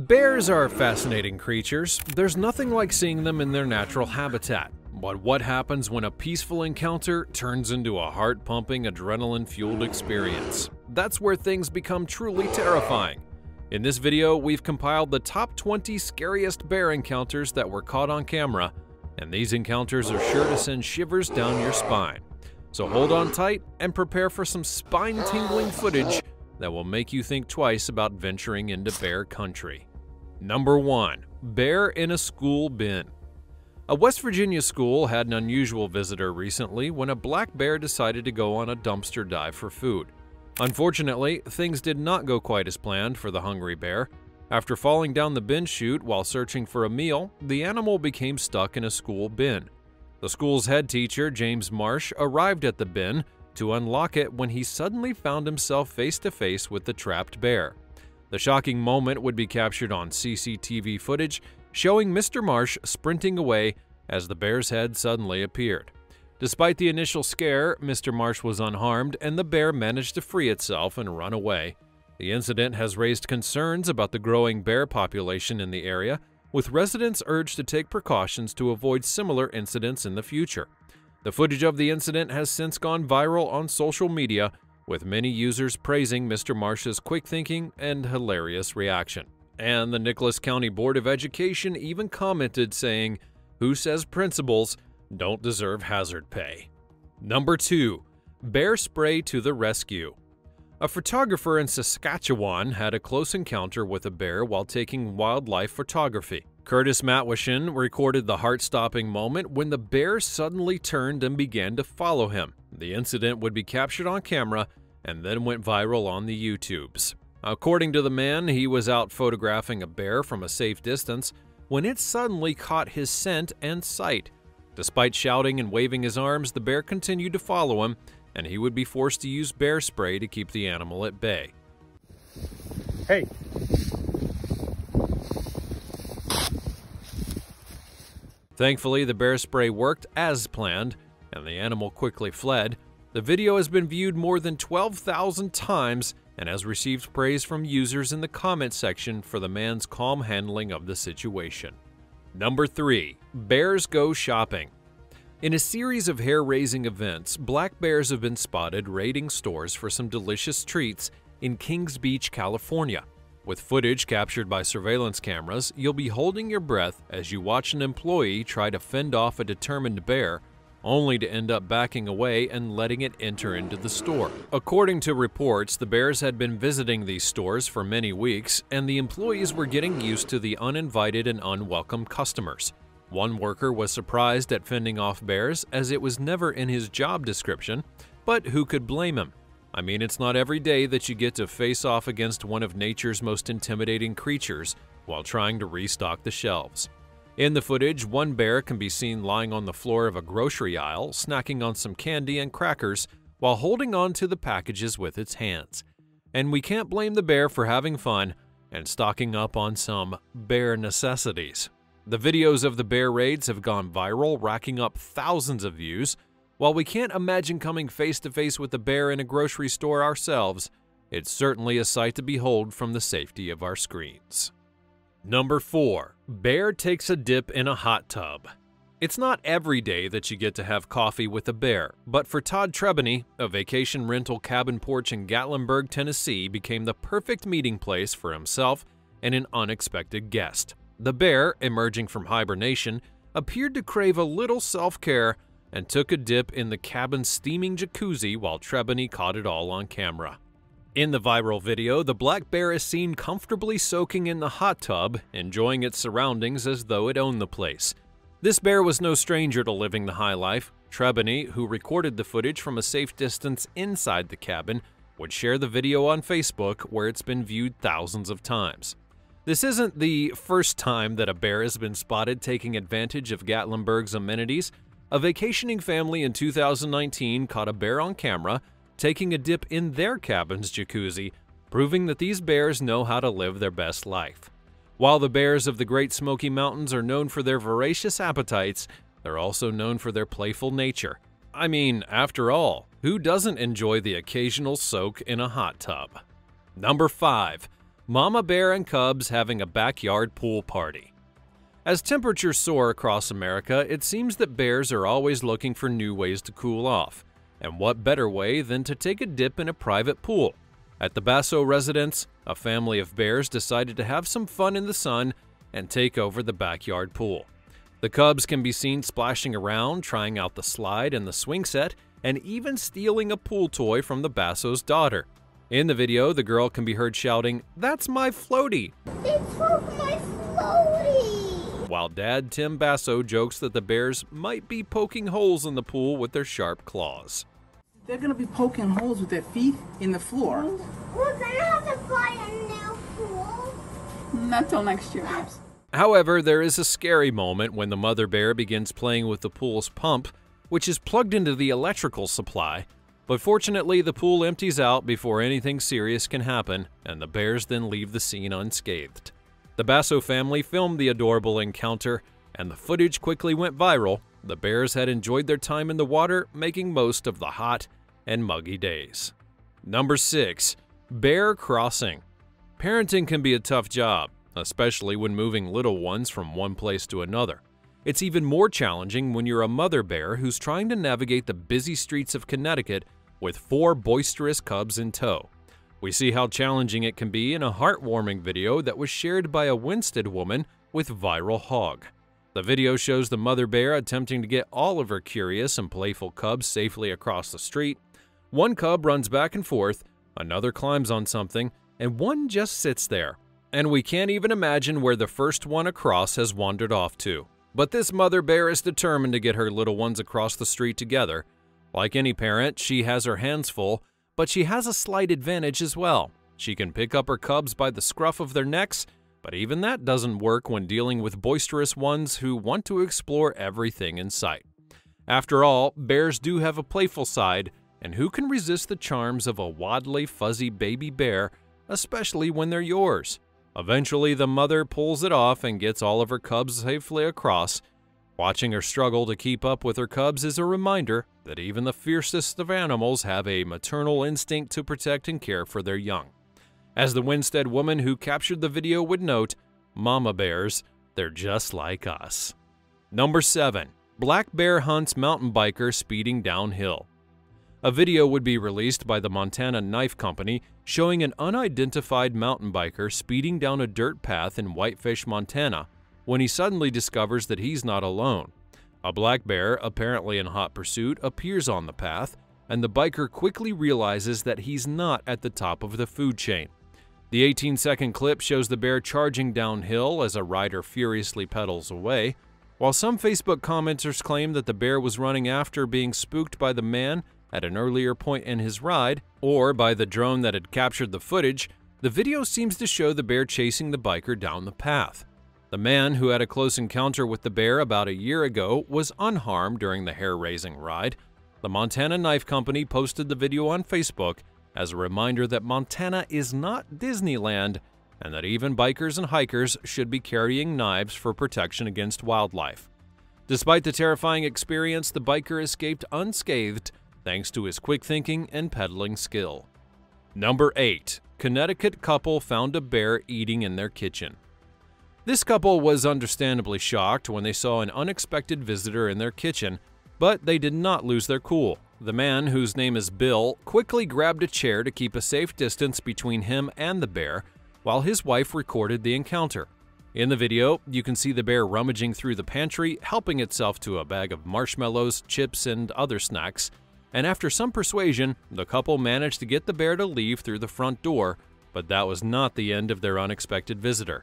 Bears are fascinating creatures. There's nothing like seeing them in their natural habitat. But what happens when a peaceful encounter turns into a heart-pumping, adrenaline-fueled experience? That's where things become truly terrifying. In this video, we've compiled the top 20 scariest bear encounters that were caught on camera, and these encounters are sure to send shivers down your spine. So hold on tight and prepare for some spine-tingling footage that will make you think twice about venturing into bear country. Number 1. Bear in a school bin. A West Virginia school had an unusual visitor recently when a black bear decided to go on a dumpster dive for food. Unfortunately, things did not go quite as planned for the hungry bear. After falling down the bin chute while searching for a meal, the animal became stuck in a school bin. The school's head teacher, James Marsh, arrived at the bin to unlock it when he suddenly found himself face-to-face with the trapped bear. The shocking moment would be captured on CCTV footage, showing Mr. Marsh sprinting away as the bear's head suddenly appeared. Despite the initial scare, Mr. Marsh was unharmed and the bear managed to free itself and run away. The incident has raised concerns about the growing bear population in the area, with residents urged to take precautions to avoid similar incidents in the future. The footage of the incident has since gone viral on social media, with many users praising Mr. Marsh's quick thinking and hilarious reaction. And the Nicholas County Board of Education even commented saying, "Who says principals don't deserve hazard pay?" Number 2. Bear spray to the rescue. A photographer in Saskatchewan had a close encounter with a bear while taking wildlife photography. Curtis Matwishin recorded the heart-stopping moment when the bear suddenly turned and began to follow him. The incident would be captured on camera and then went viral on the YouTubes. According to the man, he was out photographing a bear from a safe distance when it suddenly caught his scent and sight. Despite shouting and waving his arms, the bear continued to follow him, and he would be forced to use bear spray to keep the animal at bay. Hey! Thankfully, the bear spray worked as planned, and the animal quickly fled. The video has been viewed more than 12,000 times and has received praise from users in the comment section for the man's calm handling of the situation. Number 3. Bears go shopping. In a series of hair-raising events, black bears have been spotted raiding stores for some delicious treats in Kings Beach, California. With footage captured by surveillance cameras, you'll be holding your breath as you watch an employee try to fend off a determined bear, only to end up backing away and letting it enter into the store. According to reports, the bears had been visiting these stores for many weeks, and the employees were getting used to the uninvited and unwelcome customers. One worker was surprised at fending off bears, as it was never in his job description, but who could blame him? I mean, it's not every day that you get to face off against one of nature's most intimidating creatures while trying to restock the shelves. In the footage, one bear can be seen lying on the floor of a grocery aisle, snacking on some candy and crackers while holding on to the packages with its hands. And we can't blame the bear for having fun and stocking up on some bear necessities. The videos of the bear raids have gone viral, racking up thousands of views. While we can't imagine coming face-to-face with a bear in a grocery store ourselves, it's certainly a sight to behold from the safety of our screens. Number 4. Bear takes a dip in a hot tub. It's not every day that you get to have coffee with a bear, but for Todd Trebony, a vacation rental cabin porch in Gatlinburg, Tennessee became the perfect meeting place for himself and an unexpected guest. The bear, emerging from hibernation, appeared to crave a little self-care and took a dip in the cabin's steaming jacuzzi while Trebony caught it all on camera. In the viral video, the black bear is seen comfortably soaking in the hot tub, enjoying its surroundings as though it owned the place. This bear was no stranger to living the high life. Trebony, who recorded the footage from a safe distance inside the cabin, would share the video on Facebook, where it's been viewed thousands of times. This isn't the first time that a bear has been spotted taking advantage of Gatlinburg's amenities. A vacationing family in 2019 caught a bear on camera taking a dip in their cabin's jacuzzi, proving that these bears know how to live their best life. While the bears of the Great Smoky Mountains are known for their voracious appetites, they're also known for their playful nature. I mean, after all, who doesn't enjoy the occasional soak in a hot tub? Number 5. mama bear and cubs having a backyard pool party. As temperatures soar across America, it seems that bears are always looking for new ways to cool off. And what better way than to take a dip in a private pool? At the Basso residence, a family of bears decided to have some fun in the sun and take over the backyard pool. The cubs can be seen splashing around, trying out the slide and the swing set, and even stealing a pool toy from the Basso's daughter. In the video, the girl can be heard shouting, "That's my floaty!" "They broke my floaty!" While dad Tim Basso jokes that the bears might be poking holes in the pool with their sharp claws. They're going to be poking holes with their feet in the floor. We're going to have to buy a new pool. Not till next year, perhaps. However, there is a scary moment when the mother bear begins playing with the pool's pump, which is plugged into the electrical supply. But fortunately, the pool empties out before anything serious can happen, and the bears then leave the scene unscathed. The Basso family filmed the adorable encounter, and the footage quickly went viral. The bears had enjoyed their time in the water, making most of the hot and muggy days. Number 6. Bear crossing. Parenting can be a tough job, especially when moving little ones from one place to another. It's even more challenging when you're a mother bear who's trying to navigate the busy streets of Connecticut with 4 boisterous cubs in tow. We see how challenging it can be in a heartwarming video that was shared by a Winsted woman with viral hog. The video shows the mother bear attempting to get all of her curious and playful cubs safely across the street. One cub runs back and forth, another climbs on something, and one just sits there. And we can't even imagine where the first one across has wandered off to. But this mother bear is determined to get her little ones across the street together. Like any parent, she has her hands full, but she has a slight advantage as well. She can pick up her cubs by the scruff of their necks, but even that doesn't work when dealing with boisterous ones who want to explore everything in sight. After all, bears do have a playful side, and who can resist the charms of a waddly, fuzzy baby bear, especially when they're yours? Eventually, the mother pulls it off and gets all of her cubs safely across. Watching her struggle to keep up with her cubs is a reminder that even the fiercest of animals have a maternal instinct to protect and care for their young. As the Winsted woman who captured the video would note, "Mama bears, they're just like us." Number 7. Black bear hunts mountain biker speeding downhill. A video would be released by the Montana Knife Company showing an unidentified mountain biker speeding down a dirt path in Whitefish, Montana, when he suddenly discovers that he's not alone. A black bear, apparently in hot pursuit, appears on the path, and the biker quickly realizes that he's not at the top of the food chain. The 18-second clip shows the bear charging downhill as a rider furiously pedals away. While some Facebook commenters claim that the bear was running after being spooked by the man at an earlier point in his ride, or by the drone that had captured the footage, the video seems to show the bear chasing the biker down the path. The man who had a close encounter with the bear about a year ago was unharmed during the hair-raising ride. The Montana Knife Company posted the video on Facebook as a reminder that Montana is not Disneyland and that even bikers and hikers should be carrying knives for protection against wildlife. Despite the terrifying experience, the biker escaped unscathed thanks to his quick thinking and pedaling skill. Number 8. Connecticut couple found a bear eating in their kitchen. This couple was understandably shocked when they saw an unexpected visitor in their kitchen, but they did not lose their cool. The man, whose name is Bill, quickly grabbed a chair to keep a safe distance between him and the bear, while his wife recorded the encounter. In the video, you can see the bear rummaging through the pantry, helping itself to a bag of marshmallows, chips, and other snacks. And after some persuasion, the couple managed to get the bear to leave through the front door, but that was not the end of their unexpected visitor.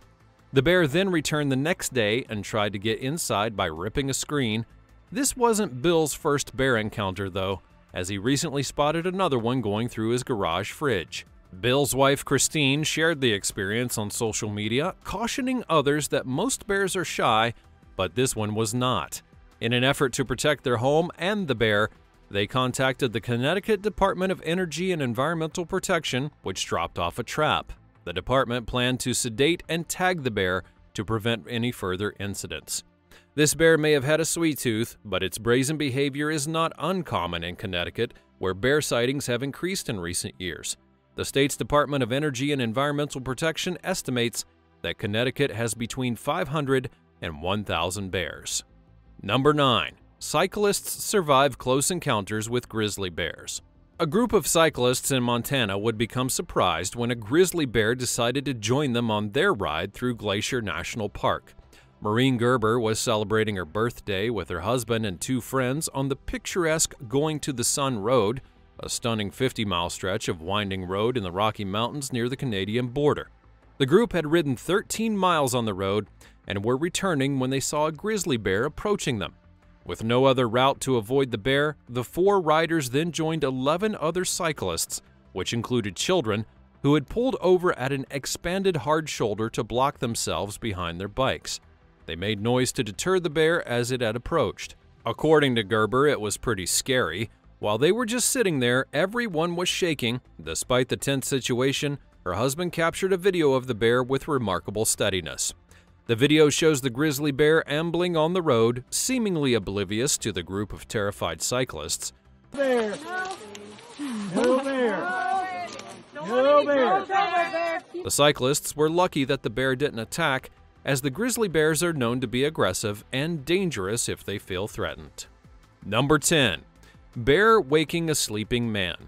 The bear then returned the next day and tried to get inside by ripping a screen. This wasn't Bill's first bear encounter, though, as he recently spotted another one going through his garage fridge. Bill's wife, Christine, shared the experience on social media, cautioning others that most bears are shy, but this one was not. In an effort to protect their home and the bear, they contacted the Connecticut Department of Energy and Environmental Protection, which dropped off a trap. The department planned to sedate and tag the bear to prevent any further incidents. This bear may have had a sweet tooth, but its brazen behavior is not uncommon in Connecticut, where bear sightings have increased in recent years. The state's Department of Energy and Environmental Protection estimates that Connecticut has between 500 and 1,000 bears. Number 9. Cyclists survive close encounters with grizzly bears. A group of cyclists in Montana would become surprised when a grizzly bear decided to join them on their ride through Glacier National Park. Maureen Gerber was celebrating her birthday with her husband and two friends on the picturesque Going to the Sun Road, a stunning 50-mile stretch of winding road in the Rocky Mountains near the Canadian border. The group had ridden 13 miles on the road and were returning when they saw a grizzly bear approaching them. With no other route to avoid the bear, the four riders then joined 11 other cyclists, which included children, who had pulled over at an expanded hard shoulder to block themselves behind their bikes. They made noise to deter the bear as it had approached. According to Gerber, it was pretty scary. While they were just sitting there, everyone was shaking. Despite the tense situation, her husband captured a video of the bear with remarkable steadiness. The video shows the grizzly bear ambling on the road, seemingly oblivious to the group of terrified cyclists. Bear. No bear. No bear. The cyclists were lucky that the bear didn't attack, as the grizzly bears are known to be aggressive and dangerous if they feel threatened. Number 10. Bear waking a sleeping man.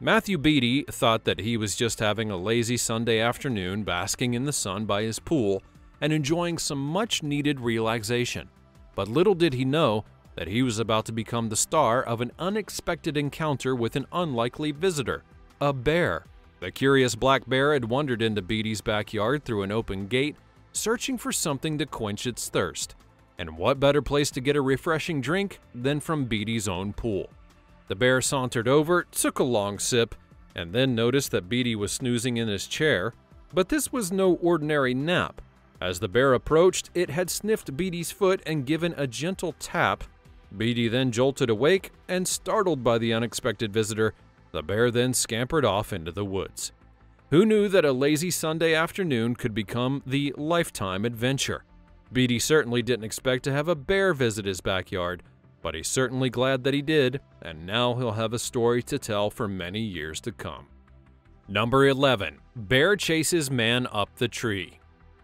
Matthew Beattie thought that he was just having a lazy Sunday afternoon basking in the sun by his pool and enjoying some much-needed relaxation. But little did he know that he was about to become the star of an unexpected encounter with an unlikely visitor, a bear. The curious black bear had wandered into Beattie's backyard through an open gate, searching for something to quench its thirst. And what better place to get a refreshing drink than from Beattie's own pool? The bear sauntered over, took a long sip, and then noticed that Beattie was snoozing in his chair. But this was no ordinary nap. As the bear approached, it had sniffed Beattie's foot and given a gentle tap. Beattie then jolted awake, and startled by the unexpected visitor, the bear then scampered off into the woods. Who knew that a lazy Sunday afternoon could become the lifetime adventure? Beattie certainly didn't expect to have a bear visit his backyard, but he's certainly glad that he did, and now he'll have a story to tell for many years to come. Number 11. Bear chases man up the tree.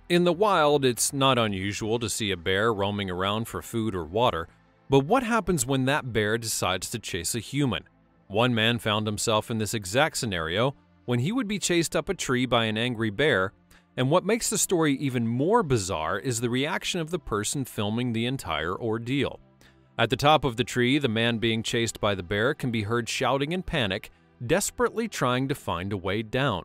In the wild, it's not unusual to see a bear roaming around for food or water, but what happens when that bear decides to chase a human? One man found himself in this exact scenario when he would be chased up a tree by an angry bear, and what makes the story even more bizarre is the reaction of the person filming the entire ordeal. At the top of the tree, the man being chased by the bear can be heard shouting in panic, desperately trying to find a way down.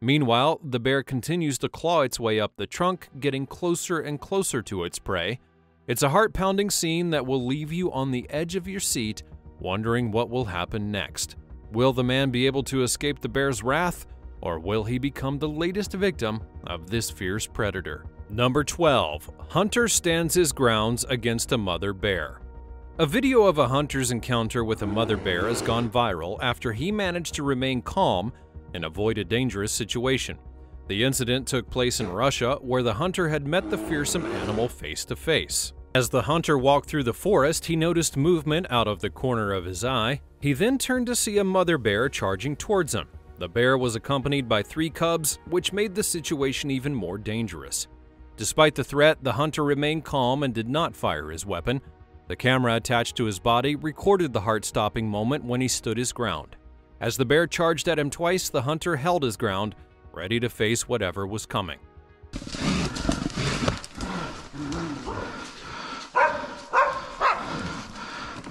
Meanwhile, the bear continues to claw its way up the trunk, getting closer and closer to its prey. It's a heart-pounding scene that will leave you on the edge of your seat, wondering what will happen next. Will the man be able to escape the bear's wrath, or will he become the latest victim of this fierce predator? Number 12. Hunter stands his grounds against a mother bear. A video of a hunter's encounter with a mother bear has gone viral after he managed to remain calm and avoid a dangerous situation. The incident took place in Russia, where the hunter had met the fearsome animal face to face. As the hunter walked through the forest, he noticed movement out of the corner of his eye. He then turned to see a mother bear charging towards him. The bear was accompanied by three cubs, which made the situation even more dangerous. Despite the threat, the hunter remained calm and did not fire his weapon. The camera attached to his body recorded the heart-stopping moment when he stood his ground. As the bear charged at him twice, the hunter held his ground, ready to face whatever was coming.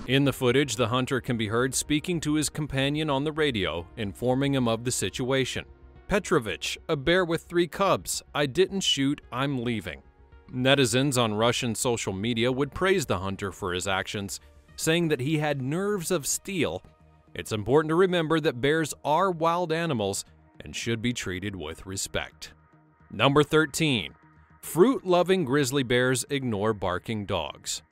In the footage, the hunter can be heard speaking to his companion on the radio, informing him of the situation. Petrovich, a bear with three cubs. I didn't shoot, I'm leaving. Netizens on Russian social media would praise the hunter for his actions, saying that he had nerves of steel. It's important to remember that bears are wild animals and should be treated with respect. Number 13. Fruit-loving grizzly bears ignore barking dogs.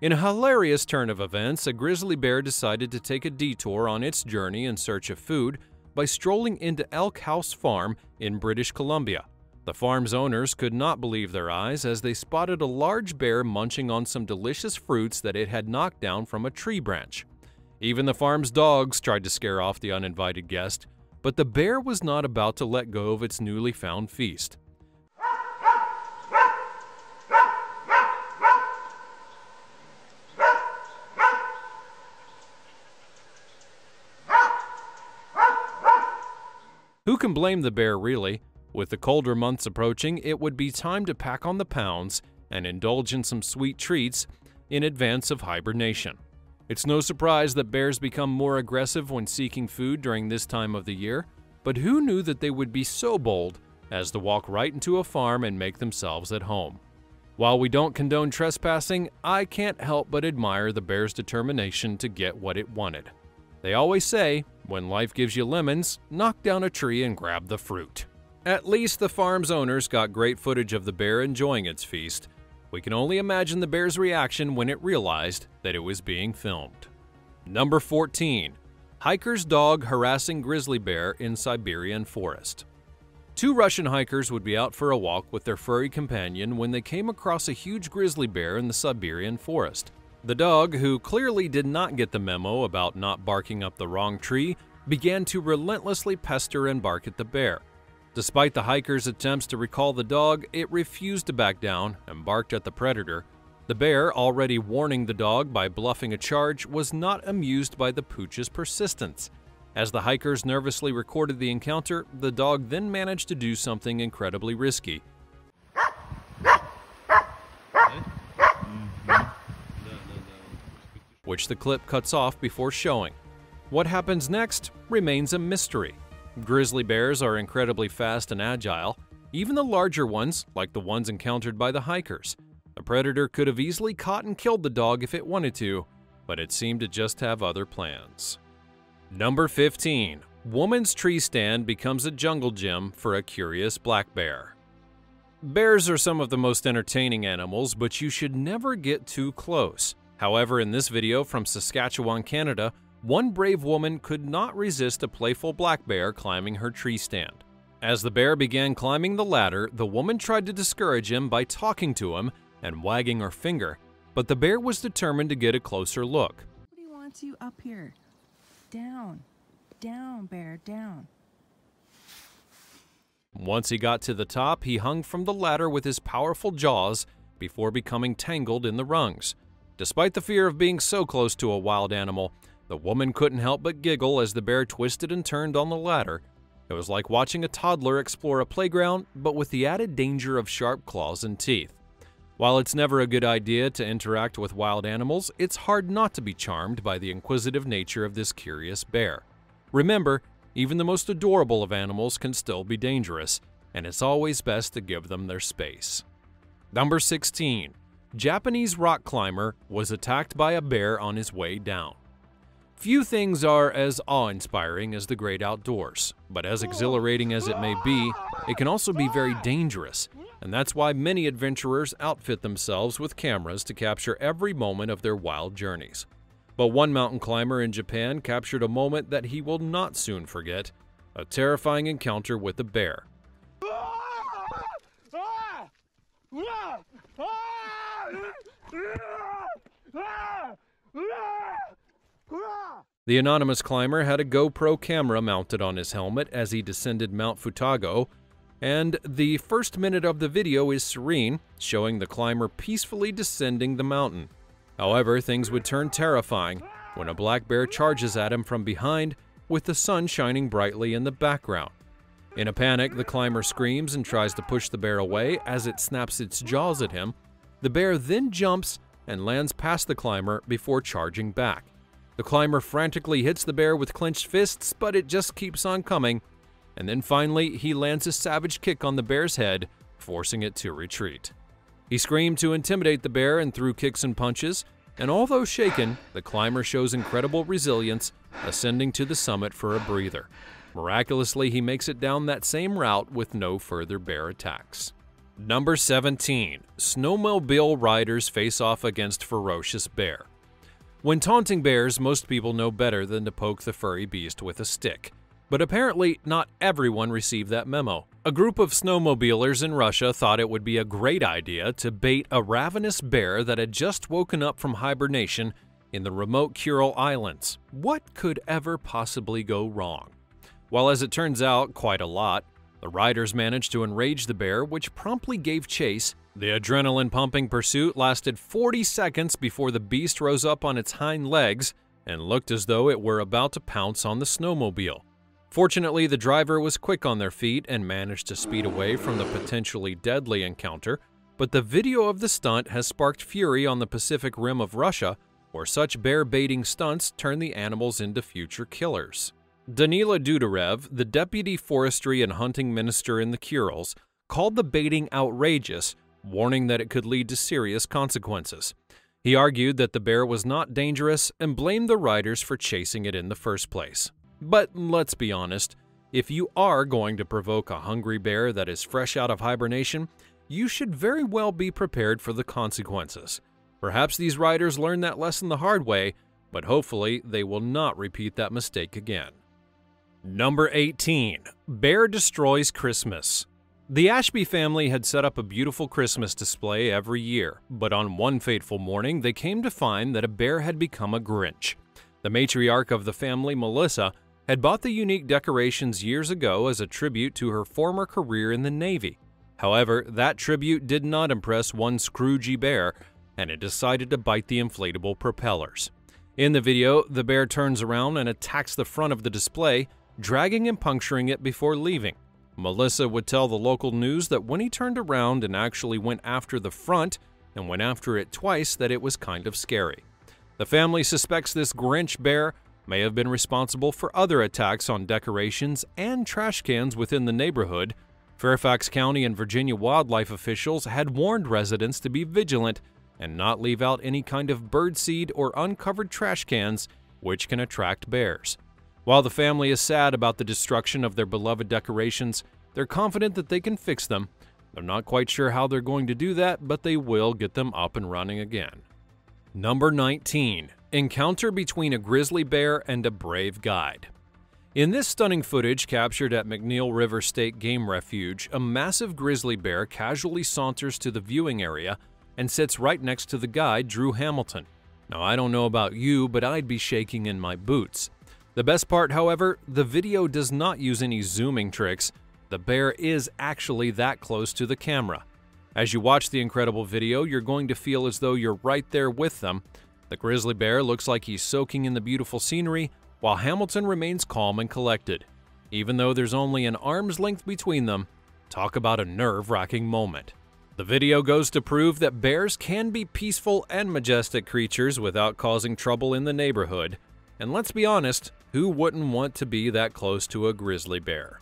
In a hilarious turn of events, a grizzly bear decided to take a detour on its journey in search of food by strolling into Elk House Farm in British Columbia. The farm's owners could not believe their eyes as they spotted a large bear munching on some delicious fruits that it had knocked down from a tree branch. Even the farm's dogs tried to scare off the uninvited guest, But the bear was not about to let go of its newly found feast. Who can blame the bear, really? With the colder months approaching, it would be time to pack on the pounds and indulge in some sweet treats in advance of hibernation. It's no surprise that bears become more aggressive when seeking food during this time of the year, but who knew that they would be so bold as to walk right into a farm and make themselves at home? While we don't condone trespassing, I can't help but admire the bear's determination to get what it wanted. They always say, when life gives you lemons, knock down a tree and grab the fruit. At least the farm's owners got great footage of the bear enjoying its feast. We can only imagine the bear's reaction when it realized that it was being filmed. Number 14. Hiker's dog harassing grizzly bear in Siberian forest. Two Russian hikers would be out for a walk with their furry companion when they came across a huge grizzly bear in the Siberian forest. The dog, who clearly did not get the memo about not barking up the wrong tree, began to relentlessly pester and bark at the bear. Despite the hiker's attempts to recall the dog, it refused to back down and barked at the predator. The bear, already warning the dog by bluffing a charge, was not amused by the pooch's persistence. As the hikers nervously recorded the encounter, the dog then managed to do something incredibly risky. Which the clip cuts off before showing. What happens next remains a mystery. Grizzly bears are incredibly fast and agile, even the larger ones, like the ones encountered by the hikers. A predator could have easily caught and killed the dog if it wanted to, but it seemed to just have other plans. Number 15. Woman's tree stand becomes a jungle gym for a curious black bear. Bears are some of the most entertaining animals, but you should never get too close. However, in this video from Saskatchewan, Canada, one brave woman could not resist a playful black bear climbing her tree stand. As the bear began climbing the ladder, the woman tried to discourage him by talking to him and wagging her finger, but the bear was determined to get a closer look. Nobody wants you up here. Down. Down, bear, down. Once he got to the top, he hung from the ladder with his powerful jaws before becoming tangled in the rungs. Despite the fear of being so close to a wild animal, the woman couldn't help but giggle as the bear twisted and turned on the ladder. It was like watching a toddler explore a playground, but with the added danger of sharp claws and teeth. While it's never a good idea to interact with wild animals, it's hard not to be charmed by the inquisitive nature of this curious bear. Remember, even the most adorable of animals can still be dangerous, and it's always best to give them their space. Number 16. Japanese rock climber was attacked by a bear on his way down. Few things are as awe-inspiring as the great outdoors, but as exhilarating as it may be, it can also be very dangerous, and that's why many adventurers outfit themselves with cameras to capture every moment of their wild journeys. But one mountain climber in Japan captured a moment that he will not soon forget, a terrifying encounter with a bear. The anonymous climber had a GoPro camera mounted on his helmet as he descended Mount Futago, and the first minute of the video is serene, showing the climber peacefully descending the mountain. However, things would turn terrifying when a black bear charges at him from behind, with the sun shining brightly in the background. In a panic, the climber screams and tries to push the bear away as it snaps its jaws at him. The bear then jumps and lands past the climber before charging back. The climber frantically hits the bear with clenched fists, but it just keeps on coming, and then finally he lands a savage kick on the bear's head, forcing it to retreat. He screamed to intimidate the bear and threw kicks and punches, and although shaken, the climber shows incredible resilience, ascending to the summit for a breather. Miraculously, he makes it down that same route with no further bear attacks. Number 17. Snowmobile riders face off against ferocious bear. When taunting bears, most people know better than to poke the furry beast with a stick. But apparently, not everyone received that memo. A group of snowmobilers in Russia thought it would be a great idea to bait a ravenous bear that had just woken up from hibernation in the remote Kuril Islands. What could ever possibly go wrong? While, as it turns out, quite a lot, the riders managed to enrage the bear, which promptly gave chase. The adrenaline-pumping pursuit lasted 40 seconds before the beast rose up on its hind legs and looked as though it were about to pounce on the snowmobile. Fortunately, the driver was quick on their feet and managed to speed away from the potentially deadly encounter, but the video of the stunt has sparked fury on the Pacific Rim of Russia, where such bear-baiting stunts turn the animals into future killers. Danila Dudarev, the deputy forestry and hunting minister in the Kurils, called the baiting outrageous, warning that it could lead to serious consequences. He argued that the bear was not dangerous and blamed the riders for chasing it in the first place. But let's be honest, if you are going to provoke a hungry bear that is fresh out of hibernation, you should very well be prepared for the consequences. Perhaps these riders learned that lesson the hard way, but hopefully they will not repeat that mistake again. Number 18. Bear destroys Christmas. The Ashby family had set up a beautiful Christmas display every year, but on one fateful morning they came to find that a bear had become a Grinch. The matriarch of the family, Melissa, had bought the unique decorations years ago as a tribute to her former career in the Navy. However, that tribute did not impress one Scroogey bear, and it decided to bite the inflatable propellers. In the video, the bear turns around and attacks the front of the display, dragging and puncturing it before leaving. Melissa would tell the local news that when he turned around and actually went after the front and went after it twice, that it was kind of scary. The family suspects this Grinch bear may have been responsible for other attacks on decorations and trash cans within the neighborhood. Fairfax County and Virginia wildlife officials had warned residents to be vigilant and not leave out any kind of birdseed or uncovered trash cans, which can attract bears. While the family is sad about the destruction of their beloved decorations, they're confident that they can fix them. They're not quite sure how they're going to do that, but they will get them up and running again. Number 19. Encounter between a grizzly bear and a brave guide. In this stunning footage captured at McNeil River State Game Refuge, a massive grizzly bear casually saunters to the viewing area and sits right next to the guide, Drew Hamilton. Now, I don't know about you, but I'd be shaking in my boots. The best part, however, the video does not use any zooming tricks. The bear is actually that close to the camera. As you watch the incredible video, you're going to feel as though you're right there with them. The grizzly bear looks like he's soaking in the beautiful scenery, while Hamilton remains calm and collected. Even though there's only an arm's length between them, talk about a nerve-wracking moment. The video goes to prove that bears can be peaceful and majestic creatures without causing trouble in the neighborhood. And let's be honest, who wouldn't want to be that close to a grizzly bear?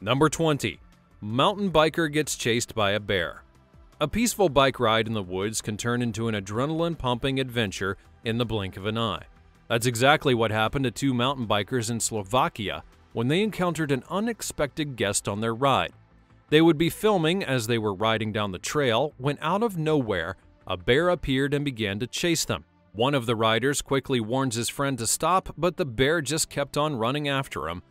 Number 20. Mountain biker gets chased by a bear. A peaceful bike ride in the woods can turn into an adrenaline-pumping adventure in the blink of an eye. That's exactly what happened to two mountain bikers in Slovakia when they encountered an unexpected guest on their ride. They would be filming as they were riding down the trail when, out of nowhere, a bear appeared and began to chase them. One of the riders quickly warns his friend to stop, but the bear just kept on running after him.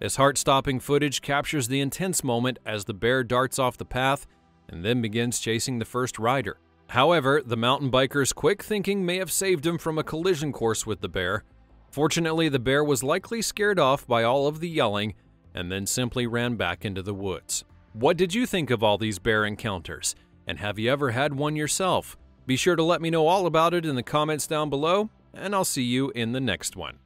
This heart-stopping footage captures the intense moment as the bear darts off the path and then begins chasing the first rider. However, the mountain biker's quick thinking may have saved him from a collision course with the bear. Fortunately, the bear was likely scared off by all of the yelling and then simply ran back into the woods. What did you think of all these bear encounters? And have you ever had one yourself? Be sure to let me know all about it in the comments down below, and I'll see you in the next one.